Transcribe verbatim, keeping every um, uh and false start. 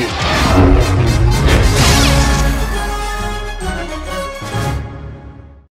you.